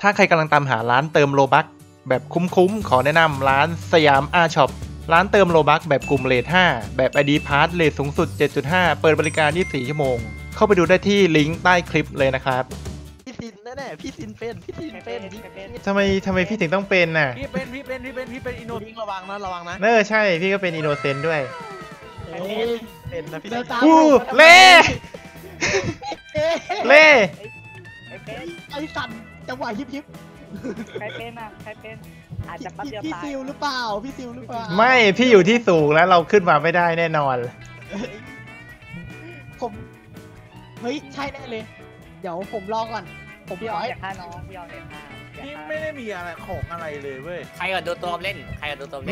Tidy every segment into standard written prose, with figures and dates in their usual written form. ถ้าใครกำลังตามหาร้านเติมโลบัคแบบคุ้มๆขอแนะนำร้านสยามอาช็อปร้านเติมโลบัคแบบกลุ่มเรท 5แบบ ID Pass เรทสูงสุด 7.5 เปิดบริการ 24 ชั่วโมงเข้าไปดูได้ที่ลิงก์ใต้คลิปเลยนะครับพี่ซินแน่ๆพี่ซินเป็นทำไมพี่ถึงต้องเป็นน่ะพี่เป็นอินโนดิ้งระวังนะเออใช่พี่ก็เป็นอินโนเซนต์ด้วยเป็นนะพี่กูเล่เล่ไอ้สันจังหวะฮิปใครเป็นอ่ะใครเป็นอาจจะปั๊บเดียวตายพี่ซิลหรือเปล่าไม่พี่อยู่ที่สูงแล้วเราขึ้นมาไม่ได้แน่นอนผมเฮ้ยใช่แน่เลยเดี๋ยวผมลองก่อนผมพี่ออยฆ่าน้องพี่ออยพี่ไม่ได้มีอะไรของอะไรเลยเว้ยใครก็โดนตัวเล่น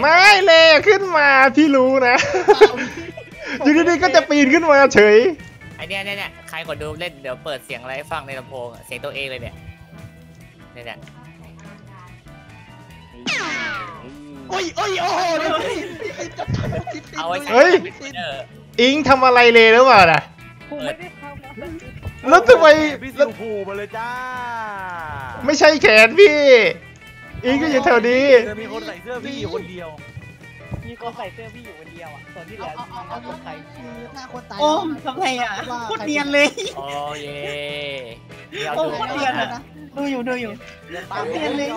ไม่เลยขึ้นมาพี่รู้นะอยู่ดีๆก็จะปีนขึ้นมาเฉยไอเนี่ยใครก็โดนเล่นเดี๋ยวเปิดเสียงอะไรฟังในลำโพงเสียงตัวเองเลยเนี่ยโอ้ยโอ้โหเฮ้ยอิงทำอะไรเลยหรือเปล่าน่ะแล้วทำไมพี่สิวผูมาเลยจ้าไม่ใช่แขนพี่อิงก็อยู่แถวนี้มีคนใส่เสื้อพี่อยู่คนเดียวอ่ะส่วนที่เหลือเอาคนใส่คือหน้าคนตายโอ้ทำไงอ่ะโคตรเนียนเลยโอ้ยโอ้โคตรเนียนนะดูอยู่ตามเนียนเลย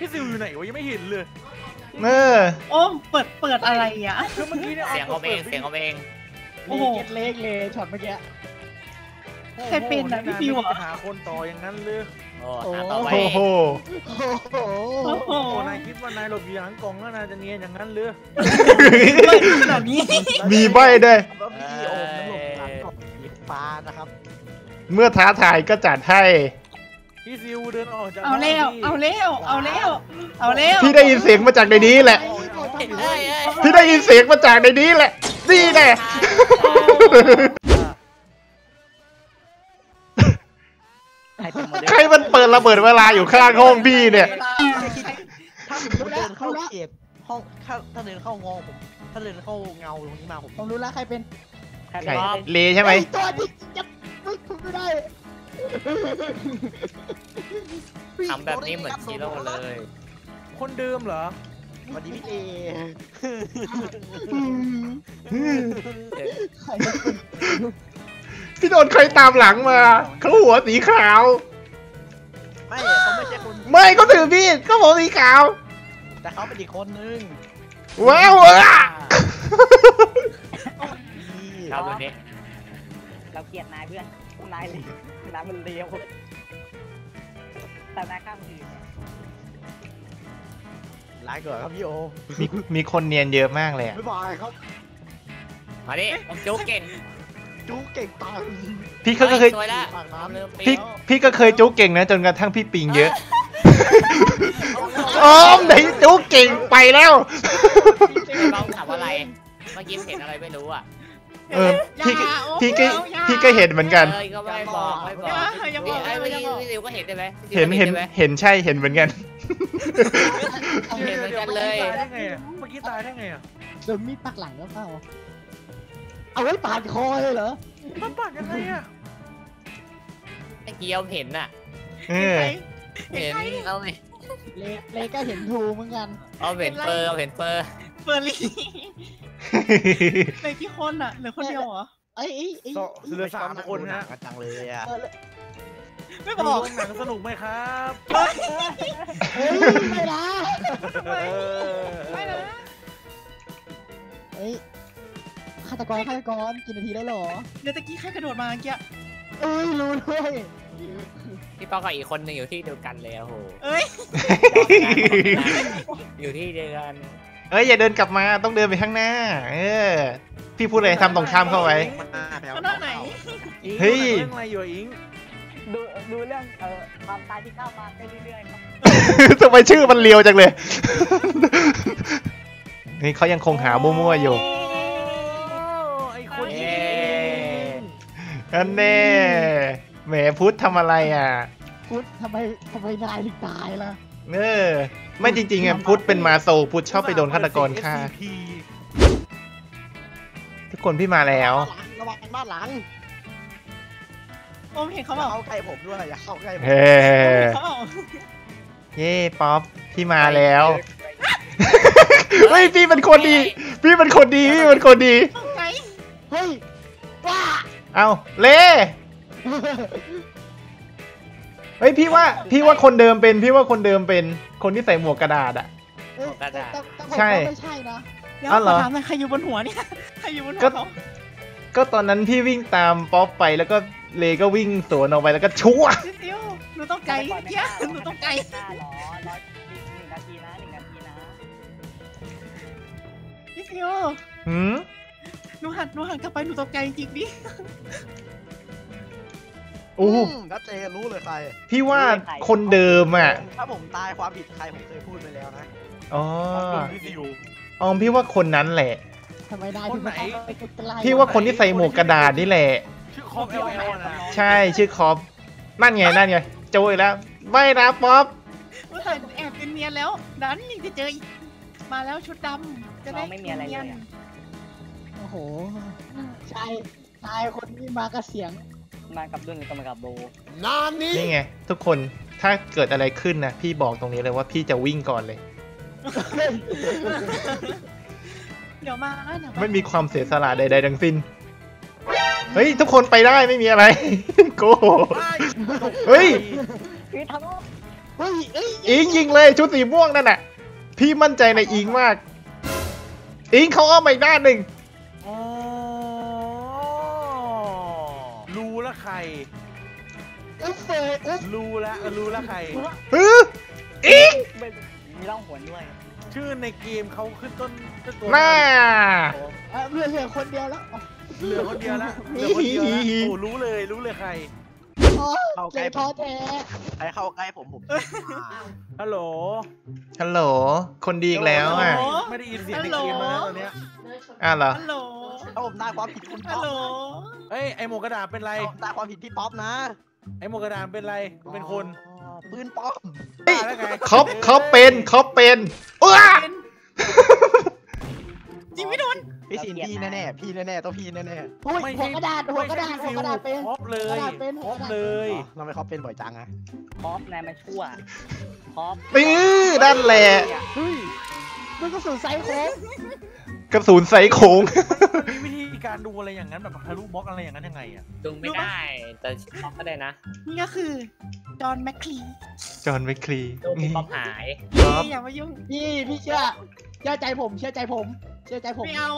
พี่ซิวอยู่ไหนวะยังไม่เห็นเลยเออโอ้เปิดอะไรอ่ะเสียงเขาเองเล็กช็อตเมื่อกี้ใครเป็นนะพี่ซิวหาคนต่ออย่างนั้นเลยโอ้โหนายคิดว่านายหลบอยู่หลังกล่องแล้วนายจะเนียนอย่างนั้นเลยขนาดนี้มีใบด้วยมีปลานะครับเมื่อท้าทายก็จัดให้พี่ซิวเดินออกจากเอาแล้วที่ได้ยินเสียงมาจากในนี้แหละนี่แหละใครมันเปิดระเบิดเวลาอยู่ข้างห้องพี่เนี่ยถ้าเดินเข้าเงาตรงนี้มาผมรู้แล้วใครเป็นเลใช่ไหมทำแบบนี้เหมือนซีโร่เลยคนเดิมเหรอวันนี้พี่เอพี่โดนใครตามหลังมาเขาหัวสีขาวไม่ก็ถือมีดก็หัวสีขาวแต่เขาเป็นอีกคนนึงว้าวเราแบบนี้เราเกลียดนายเพื่อนนายเลยนายมันเลี้ยวแต่นายข้ามอื่นร้ายเกิดครับพี่โอมีคนเนียนเยอะมากเลยอ่ะไม่บอกอะไรครับมาดิผมจุ๊กเก่งตายพี่ก็เคยพี่ก็เคยจุ๊กเก่งนะจนกระทั่งพี่ปิงเยอะอ๋อไหนจุ๊กเก่งไปแล้วเราถามอะไรเมื่อกี้เห็นอะไรไม่รู้อ่ะพี่ก็เห็นเหมือนกันก็ไม่บอกพี่ดิวก็เห็นได้ไหมเห็นใช่เห็นเหมือนกันเห็นเหมือนกันเลยเมื่อกี้ตายได้ไงอ่ะโดนมีดปักหลังแล้วเปล่าเอาไว้ปาดคอเลยเหรอมันปาดยังไงอ่ะไอ้เกียวเห็นอ่ะเห็นเอาไงเลก็เห็นทูเหมือนกันเอาเห็นเปอร์ลี่เลยกี่คนอ่ะเหลือคนเดียวเหรอไอ้เหลือ3 คนนะกระจังเลยอ่ะไม่บอกหนังสนุกไหมครับไม่ละเฮ้ยฆาตกรกี่นาทีแล้วหรอเดี๋ยวตะกี้ใครกระโดดมาเมื่อกี้รู้ด้วยพี่ปอกับอีกคนหนึ่งอยู่ที่เดียวกันเลยโอ้โหอยู่ที่เดียวกันอย่าเดินกลับมาต้องเดินไปข้างหน้าพี่พูดเลยทำตรงข้ามเข้าไว้ข้างหน้าไหนเฮ้ยเรื่องอะไรอยู่อิงดูเรื่องความตายที่เข้ามาไปเรื่อยๆทำไมชื่อมันเลียวจังเลยนี่เขายังคงหามั่วๆอยู่ไอ้คนนี้อันแน่แหมพุทธทำอะไรอ่ะพุทธทำไมนายถึงตายล่ะไม่จริงๆอ่ะพุทธเป็นมาโซพุทธชอบไปโดนฆาตกรฆ่าทุกคนพี่มาแล้วระวังบ้านหลัง ผมเห็นเขาบอกเข้าใกล้ผมด้วยอย่าเข้าใกล้ผมเฮ้ยป๊อปพี่มาแล้วเฮ้ยพี่เป็นคนดีเฮ้ยป้าเอาเล่เฮ้ยพี่ว่าคนเดิมเป็นคนที่ใส่หมวกกระดาษอะใช่นะแล้วถามใครอยู่บนหัวเนี่ยใครอยู่บนหัวก็ตอนนั้นพี่วิ่งตามป๊อปไปแล้วก็เลก็วิ่งสวนออกไปแล้วก็ชั่วหนูต้องไกลเยอะหนูต้องไกล1 นาทีนะพี่ซิวหนูหันกลับไปหนูตกใจจริงดิโอ้ชัดเจนรู้เลยใครพี่ว่าคนเดิมอ่ะถ้าผมตายความผิดใครผมเคยพูดไปแล้วนะอ๋อพี่ซิวอ๋อพี่ว่าคนนั้นแหละทำไมได้คนไหนพี่ว่าคนที่ใส่หมวกกระดาษนี่แหละชื่อคอปใช่ชื่อคอปนั่นไงโจ้ยแล้วไม่นะป๊อปว่าแต่แอบเป็นเมียแล้วดันยังจะเจอมาแล้วชุดดำจะได้ไม่มีอะไรเลยโอ้โหชายคนนี้มากับเสียงมากับดุนกับมากับโบนี่ไงทุกคนถ้าเกิดอะไรขึ้นนะพี่บอกตรงนี้เลยว่าพี่จะวิ่งก่อนเลยเดี๋ยวมาไม่มีความเสียสละใดๆทั้งสิ้นเฮ้ยทุกคนไปได้ไม่มีอะไรโกเฮ้ยอิงยิงเลยชุดสีม่วงนั่นน่ะพี่มั่นใจในอิงมากอิงเขาอ้อมไปด้านหนึ่งรู้ละใครรู้ละใครอิงมีร่องหวนด้วยชื่อในเกมเขาขึ้นต้นตัวน่าเหลือคนเดียวแล้วรู้เลยใครเข้าใกล้พอแท้ใครเข้าใกล้ผมฮัลโหลคนดีอีกแล้วอ่ะไม่ได้ยินเสียงในเกมมาตอนเนี้ยอ้าวเหรอฮัลโหลผมตายความผิดคุณป๊อปเฮ้ยไอหมวกกระดาษเป็นไรตายความผิดที่ป๊อปนะไอหมวกกระดาษเป็นไรเป็นคนปืนป๊อปเขาเป็นอ้าจริงไม่โดนพี่สินพี่แน่ต้องพี่แน่หัวกระดาษเป็นครบเลยเราไม่ครบเป็นบ่อยจังนะครบนายมาชั่วครบด้านแหล่เฮ้ยมันก็สูญไซโค้งกับสูญไซโค้งวิธีการดูอะไรอย่างนั้นแบบทะลุบล็อกอะไรอย่างนั้นยังไงอ่ะดึงไม่ได้แต่ครบก็ได้นะนี่ก็คือจอห์นแมคคลีครบหายอย่ามายุ่งพี่เชื่อใจผมไม่เอา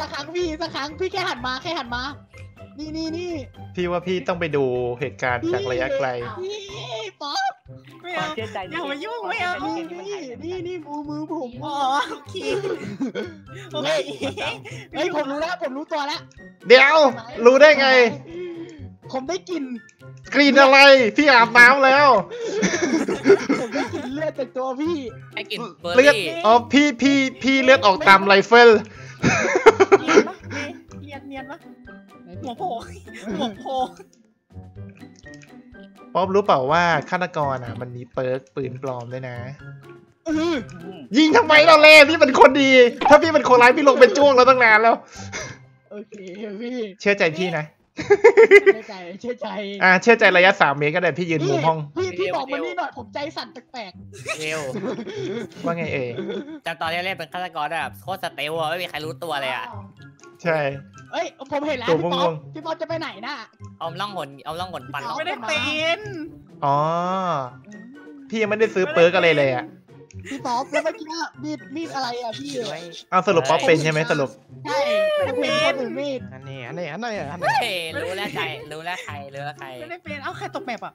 สักครั้งพี่แค่หันมานี่พี่ว่าพี่ต้องไปดูเหตุการณ์จากระยะไกลนี่ป๊อปไม่เอาอย่ามายุ่งไม่เอานี่มือผมอ๋อโอเคผมรู้แล้วผมรู้ตัวแล้วเดี๋ยวรู้ได้ไงผมได้กลิ่นอะไรพี่อาบน้ำแล้วผมได้กลิ่นเลือดจากตัวพี่ไอ้กลิ่นเลือดอ๋อพี่เลือดออกตามไรเฟิลเนียนปะหัวโผล่ป๊อปรู้เปล่าว่าฆาตกรอ่ะมันมีเปิร์กปืนปลอมด้วยนะยิงทำไมเราเล่พี่เป็นคนดีถ้าพี่เป็นคนร้ายพี่ลงเป็นจ้วงเราตั้งนานแล้วโอเคพี่เชื่อใจพี่นะเชื่อใจระยะ3 เมตรก็ได้พี่ยืนมุมห้องพี่บอกมานี่หน่อยผมใจสั่นแปลกๆว่าไงเอ๋แต่ตอนแรกเป็นฆาตกรแบบโคตรสเตลล์ไม่มีใครรู้ตัวเลยอ่ะใช่เอ้ยผมเห็นแล้วพี่ป๊อปจะไปไหนน่ะเอาล่องหนปั่นไม่ได้เป็นอ๋อพี่ยังไม่ได้ซื้อเปิร์กอะไรเลยอ่ะพี่ป๊อปแล้วเมื่อกี้มีดอะไรอ่ะพี่เอาสรุปป๊อปเป็นใช่ไหมสรุปใช่เป็นมีดอันนี้รู้แล้วใครไม่ได้เป็นเอาใครตกแมปอ่ะ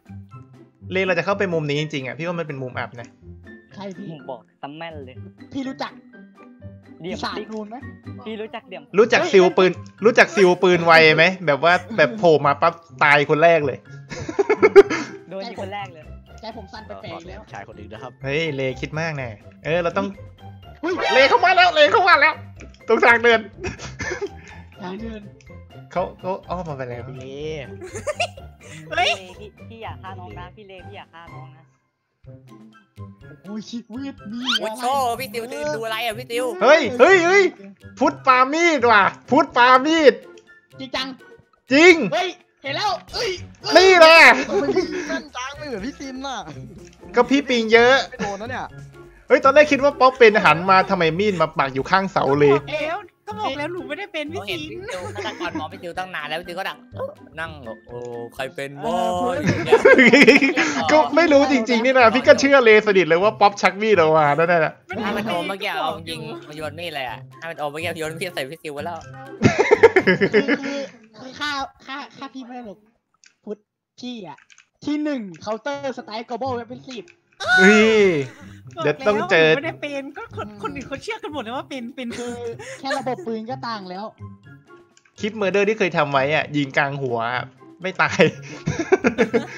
เรนเราจะเข้าไปมุมนี้จริงๆอ่ะพี่ว่ามันเป็นมุมอับนะใครพี่บอกตำแม่นเลยพี่รู้จักเดี่ยมซิลไหมพี่รู้จักเดี่ยมรู้จักซิลปืนไวไหมแบบว่าแบบโผล่มาปั๊บตายคนแรกเลยโดนคนแรกเลยใจผมสั้นไปแปลกแล้วชายคนอื่นนะครับเฮ้ยเลคิดมากแน่เราต้องเลเข้ามาแล้วตรงทางเดินเขาอ้อมมาไปแล้วพี่อยากฆ่าน้องนะพี่เลพี่อยากฆ่าน้องนะโอ้ยชีวิตดีโอ้โหพี่ติวดูอะไรอ่ะพี่ติวเฮ้ยพุทธปามีดว่ะจริงจังจริง เห็นแล้วเอ้ยนี่แหละแม่นจังไม่เหมือนพี่ซิมน่ะก็พี่ปิงเยอะโดนแล้วเนี่ยเฮ้ยตอนแรกคิดว่าป๊อปเป็นหันมาทำไมมีดมาปักอยู่ข้างเสาเลยก็บอกแล้วหนูไม่ได้เป็นพี่ซิมฆาตกรหมอไปติวตั้งนานแล้วติวก็ดังนั่งโอ้ใครเป็นบอยก็ไม่รู้จริงๆนี่นะพี่ก็เชื่อเลยสนิทเลยว่าป๊อปชักมีดออกมานั่นแหละถ้ามันโอมเมื่อกี้เอายิงมันโยนมีดเลยอ่ะถ้ามันโอมเมื่อกี้โยนมีดใส่พี่ซิวแล้วค่าพี่ไม่ได้หรอกพุทธพี่อ่ะที่หนึ่งเคาน์เตอร์สไตล์กอบอลเป็น10เดี๋ยวต้องเจอไม่ได้เป็นก็คนอื่นเขาเชื่อกันหมดเลยว่าเป็นคือแค่ระบบปืนก็ต่างแล้วคลิปเมอร์เดอร์ที่เคยทำไว้อ่ะยิงกลางหัวไม่ตาย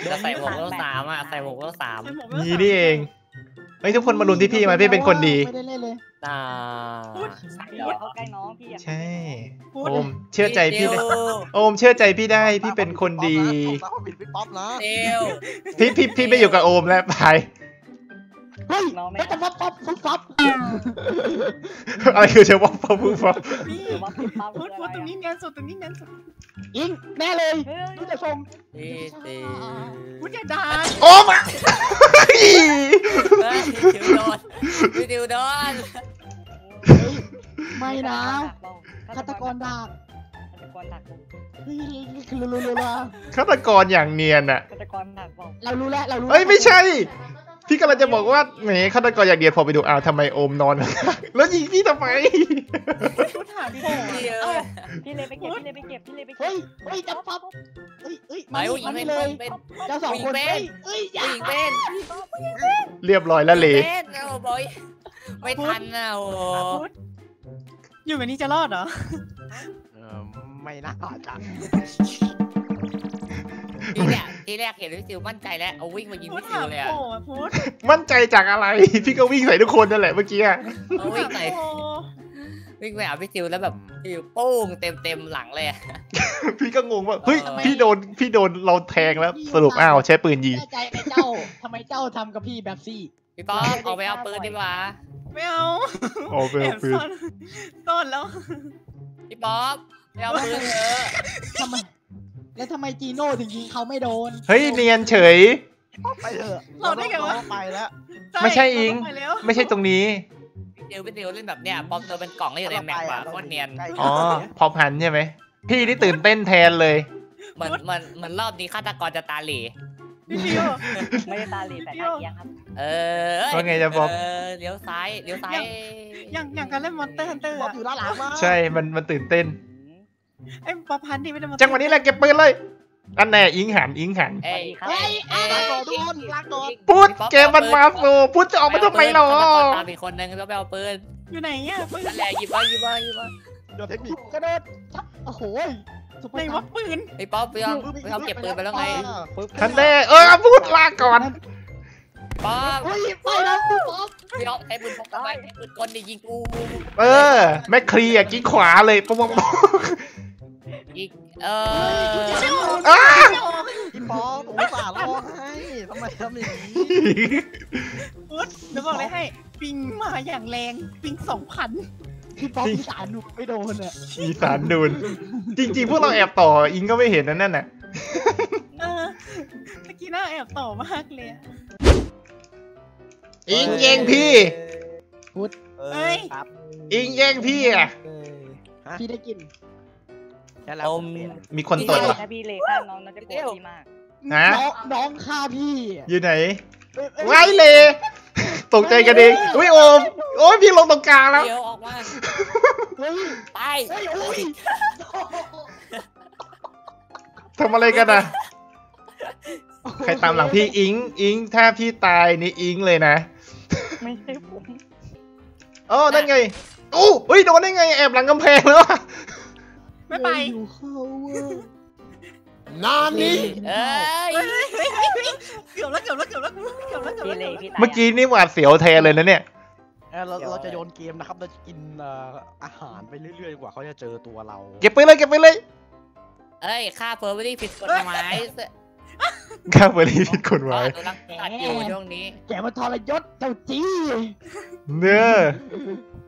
แล้วใส่หมวกแล้ว3อ่ะใส่หมวกแล้ว3นี่นี่เองเฮ้ยทุกคนมาลุ้นที่พี่มาพี่เป็นคนดีไม่ได้เล่นเลยใช่โอมเชื่อใจพี่ได้โอมเชื่อใจพี่ได้พี่เป็นคนดีพี่ไม่อยู่กับโอมแล้วไปเฮ้ยไม่จะวับวับฟุ้งฟับอะไรคือจะวับวับฟุ้งฟับนี่พูดตรงนี้เนียนสุดตรงนี้เนียนสุดอิงแน่เลยพูดจะชมพูดจะด่าโอ้มาดิวโดนดิวโดนไม่นะฆาตกรด่าฆาตกรอย่างเนียนอะฆาตกรด่าบอกเรารู้แล้วเรารู้เฮ้ยไม่ใช่พี่กำลังจะบอกว่าแหมฆาตกรอย่างเดียวพอไปดูอ้าวทำไมโอมนอนแล้วยิงพี่ทำไมพูดถามพี่เลยไปเก็บเฮ้ยจับป๊อปมาเลยเจ้าสองคนเป็นเรียบร้อยแล้วเลยไม่ทันนะโอ้อยู่แบบนี้จะรอดเหรอไม่น่าจังทีแรกเห็นพี่ซิวมั่นใจแล้วเอาวิ่งมายิงพี่ซิวเลยอ่ะมั่นใจจากอะไรพี่ก็วิ่งใส่ทุกคนนั่นแหละเมื่อกี้วิ่งไปหาพี่ซิวแล้วแบบพี่โป้งเต็มหลังเลยพี่ก็งงว่าเฮ้ยพี่โดนเราแทงแล้วสรุปอ้าวใช้ปืนยิงใจไอ้เจ้าทำไมเจ้าทำกับพี่แบบซี่พี่ป้อมเอาไปเอาปืนดีกว่าไม่เอาเอาไปเอาปืนต้นแล้วพี่ป้อมไปเอาปืนเถอะทำไมแล้วทำไมจีโน่ถึงยิงเขาไม่โดนเฮ้ยเนียนเฉยไปเถอะเราได้ไงวะไปแล้วไม่ใช่อิงไม่ใช่ตรงนี้พี่เดียวเล่นแบบเนี้ยปอมเตอร์เป็นกล่องแล้วอยู่ในแมปป่ะโคตรเนียนอ๋อพอพันใช่ไหมพี่นี่ตื่นเต้นแทนเลยมันรอบนี้ฆาตกรจะตาหลีไม่ได้ตาหลีแต่ตาเอียงครับว่าไงจะบอกเลี้ยวซ้ายอย่างการเล่นมอนสเตอร์ฮันเตอร์อยู่ด้านหลังใช่มันตื่นเต้นไอ้ปอพันที่ไม่ได้มาจังหวะนี้แหละเก็บปืนเลยอันแน่อิงหันเฮ้ยลากโดนพูดเกมมันมาโซพูดจะออกมาทำไมหรอตามอีกคนนึงแล้วไปเอาปืนอยู่ไหนเนี่ยปืนอันแน่หยิบมาโดนเทคนิคกระโดดโอ้โหไม่ว่าปืนไอ้ป๊อปไปเอาเก็บปืนไปแล้วไงอันแน่พูดลากก่อนป๊อปไปแล้วป๊อปพี่เอาไอ้ปืนพกทำไมไอ้ปืนกลนี่ยิงกูแมคครีอ่ะกิ้งขวาเลยป๊อปอีกพี่ป๊อปผมสาร้องให้ทำไมทำอย่างนี้อุ๊ดเดี๋ยวบอกเลยให้ปิงมาอย่างแรงปิง 2,000 พี่ป๊อปอีสานดูไม่โดนอ่ะอีสานโดนจริงๆพวกเราแอบต่ออิงก็ไม่เห็นนั่นน่ะเมื่อกี้น่าแอบต่อมากเลยอิงแย่งพี่พุทธเอ้ยอิงแย่งพี่อ่ะพี่ได้กินมีคนตดเหรอพี่เลยค่ะน้องจะปวดดีมากนะน้องฆ่าพี่อยู่ไหนไว้เลยตกใจกันเองอุ้ยโอมโอ้ยพี่ลงตรงกลางแล้วเดี๋ยวออกมาไปทำอะไรกันนะใครตามหลังพี่อิงถ้าพี่ตายนี่อิงเลยนะไม่ใช่ผมอ๋อนั่นไงอู้เฮ้ยโดนได้ไงแอบหลังกำแพงแล้วไม่ไปน้ำนี่เกือบแล้วเมื่อกี้นี่หวาดเสียวแทนเลยนะเนี่ยเราจะโยนเกมนะครับเราจะกินอาหารไปเรื่อยๆกว่าเขาจะเจอตัวเราเก็บไปเลยเอ้ยฆ่าเฟอร์เวอรี่ผิดกฎหมายฆ่าเฟอร์เวอรี่ผิดกฎหมายแกมาทรยศเจ้าจี้เนื้อ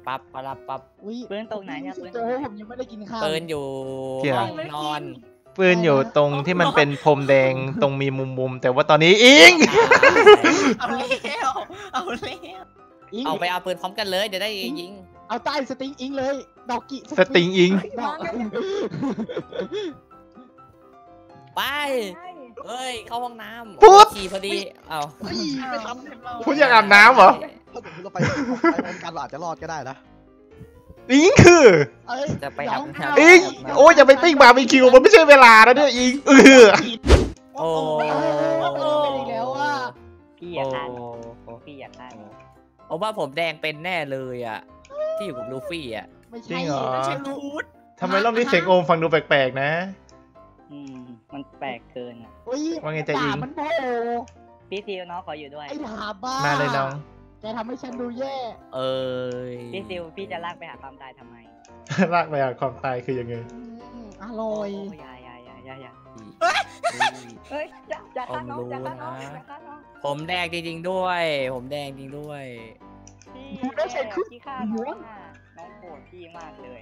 ปั๊บปั๊บปืนตกไหนเนี่ยปืนผมยังไม่ได้กินข้าวปืนอยู่ห้องนอน ปืนอยู่ตรงที่มันเป็นพรมแดงตรงมีมุมแต่ว่าตอนนี้อิงเอาเลี้ยวเอาไปเอาปืนพร้อมกันเลยเดี๋ยวได้ยิงเอาใต้สติงอิงเลยดอกกิสติงอิงไปเฮ้ยเข้าห้องน้ำปุ๊บขี่พอดีเอาคุณอยากอาบน้ำเหรอเราไปการหลาดจะรอดก็ได้นะอิงคือจะไปอาบน้ำอิงโอ้ยจะไปปิ้งบาร์บีคิวมันไม่ใช่เวลาแล้วเนี่ยอิงโอ้ยแล้วว่าพี่อยากทานเพราะว่าผมแดงเป็นแน่เลยอ่ะที่อยู่กับลูฟี่อ่ะไม่ใช่เหรอทำไมรอบนี้เสียงโอมฟังดูแปลกๆนะมันแปลกเกินอ่ะว่าไงจะยิงพี่ซิลน้องขออยู่ด้วยไอ้หาบ้ามาเลยน้องจะทำให้ฉันดูแย่พี่ซิลพี่จะลากไปหาความตายทำไมลากไปหาความตายคือยังไงอร่อยเฮ้ยจะฆ่าน้องผมแดงจริงๆด้วยพี่ไม่ใช่ที่ฆ่าน้องโกรธพี่มากเลย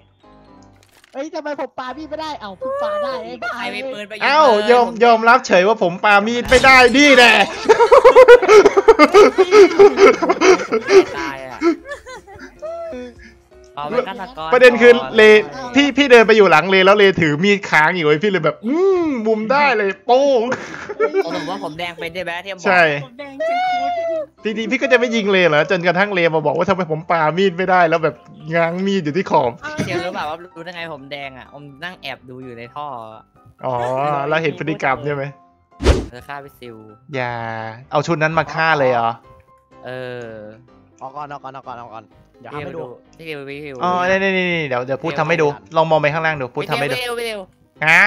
เฮ้ยทำไมผมปามีดไม่ได้เอ้าผมปาได้ไอ้บ้าเอ้ายอมรับเฉยว่าผมปามีดไม่ได้นี่แหละตายอ่ะประเด็นคือเลพี่เดินไปอยู่หลังเลแล้วเลถือมีดค้างอยู่เลยพี่เลยแบบมุมได้เลยโป้งผมว่าผมแดงเป็นใช่ไหมที่บอกใช่จริงๆพี่ก็จะไม่ยิงเลเหรอจนกระทั่งเลมาบอกว่าทำไมผมปามีดไม่ได้แล้วแบบง้างมีดอยู่ที่ขอบเดี๋ยวรู้แบบว่ารู้ได้ไงผมแดงอ่ะผมนั่งแอบดูอยู่ในท่ออ๋อเราเห็นพฤติกรรมใช่ไหมจะฆ่าพี่ซิลอย่าเอาชุดนั้นมาฆ่าเลยเหรอเอาก่อนเดี๋ยวทำให้ดูอ๋อนี่เดี๋ยวพูดทำให้ดูลองมองไปข้างล่างดูพูดทำให้ดูฮะ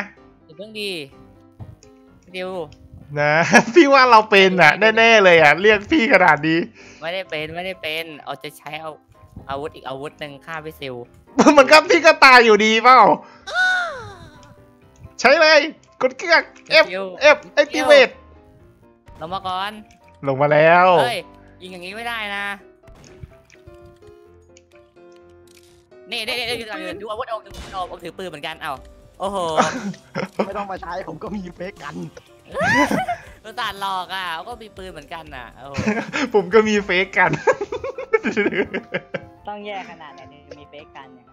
เรื่องดีเดี๋ยวนะพี่ว่าเราเป็นอ่ะแน่ๆเลยอ่ะเรียกพี่ขนาดนี้ไม่ได้เป็นเอาจะใช้เอาอาวุธอีกอาวุธหนึ่งฆ่าพี่ซิลมันก็พี่ก็ตายอยู่ดีเปล่าใช้เลยกดเกลือ F activate ลงมาก่อนลงมาแล้วเฮ้ยยิงอย่างนี้ไม่ได้นะนี่ได้ดูอาวุธออกถือปืนเหมือนกันเอาโอ้โหไม่ต้องมาใช้ผมก็มีเฟกกันตาดหลอกอ่ะก็มีปืนเหมือนกันอ่ะผมก็มีเฟกกันต้องแย่ขนาดไหนมีเฟกกันเนี่ย